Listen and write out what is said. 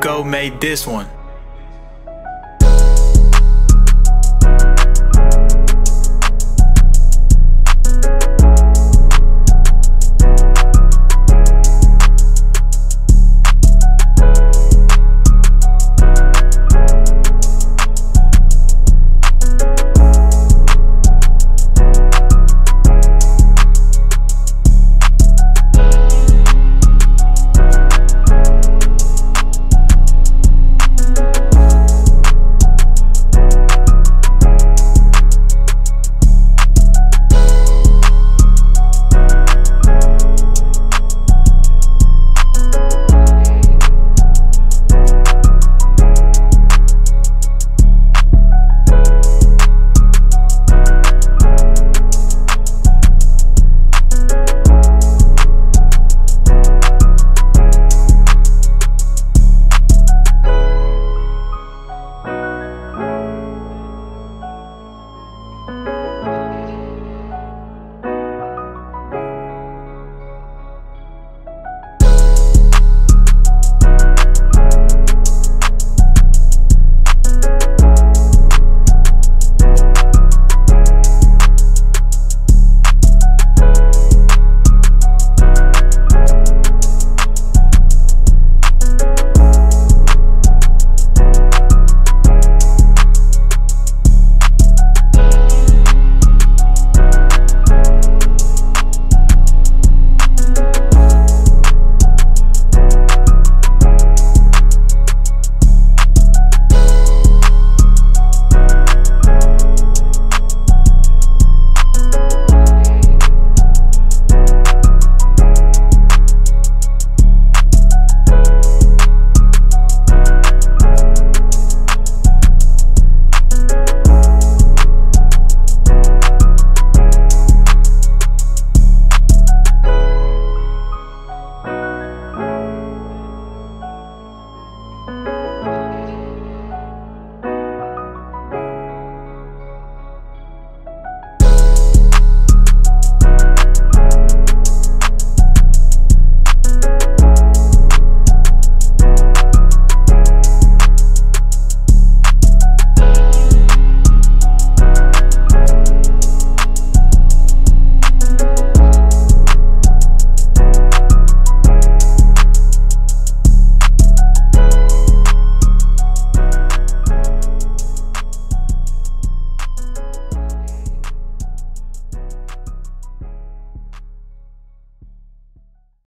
Coco made this one.